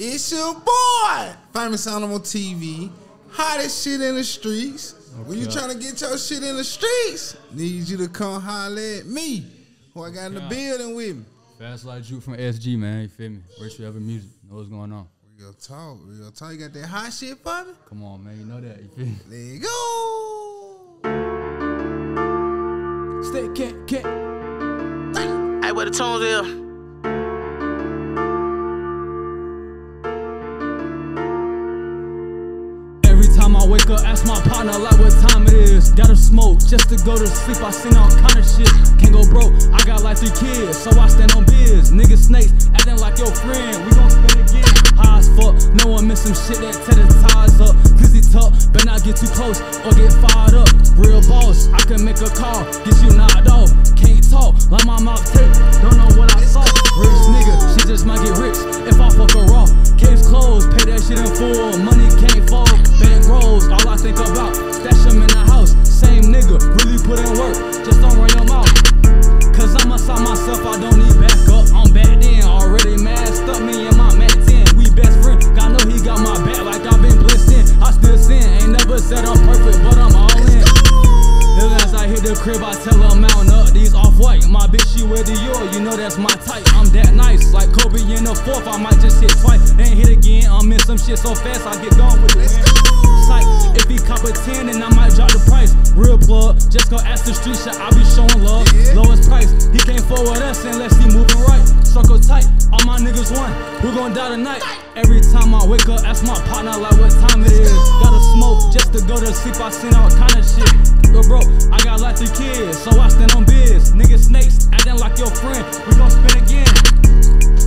It's your boy, Famous Animal TV. Hottest shit in the streets. Okay. When you trying to get your shit in the streets, need you to come holler at me, who I got in the building with me. Fastlifejuke from SG, man. You feel me? Rich Forever Music. Know what's going on. Real talk, real talk. You got that hot shit for me? Come on, man. You know that. You feel me? Let's go. Stay cat. Hey, where the tones is? I wake up, ask my partner like what time it is. Gotta smoke just to go to sleep. I seen all kind of shit. Can't go broke, I got like 3 kids, so I stand on biz. Niggas snakes, acting like your friend. We gon' spin again. High as fuck, no one miss some shit that tether ties up. Glizzy tuck, better not get too close or get fired up. Real boss, I can make a call, get you knocked off. Can't talk like my mouth tick, don't know what I saw. Rich nigga, she just might get rich if I fuck her raw. Case closed, pay that shit in full. Money can't fold. Rolls, all I think about, stash them in the house. Same nigga, really put in work, just don't run your mouth. Cause I'm outside myself, I don't need backup. I'm back then, already masked up, me and my Mac 10. We best friends, I know he got my back like I've been blessed in. I still sin, ain't never said I'm perfect, but I'm all in. Then as I hit the crib, I tell her mount up, these off-white. My bitch, she wear Dior, you know that's my type. I'm that nice, like Kobe in the 4th, I might just hit twice. Then hit again, I'm in some shit so fast, I get gone with it. If he cop a 10 and I might drop the price. Real plug, just go ask the street shit, I be showing love. Lowest price, he can't forward us unless he moving right. Circle tight, all my niggas won, we gon' die tonight. Every time I wake up, ask my partner like what time it is. Gotta smoke just to go to sleep, I seen all kind of shit. Yo bro, I got like 3 kids, so I stand on biz. Niggas snakes, acting like your friend, we gon' spin again.